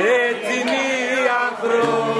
It's in the afro.